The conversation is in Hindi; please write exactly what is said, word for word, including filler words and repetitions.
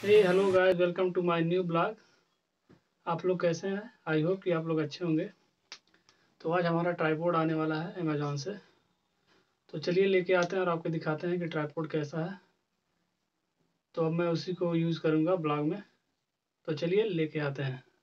Hey hello guys, welcome to my new blog. आप लोग कैसे हैं? आई होप कि आप लोग अच्छे होंगे। तो आज हमारा ट्राइपॉड आने वाला है अमेजॉन से, तो चलिए लेके आते हैं और आपको दिखाते हैं कि ट्राइपॉड कैसा है। तो अब मैं उसी को यूज़ करूँगा ब्लॉग में, तो चलिए लेके आते हैं।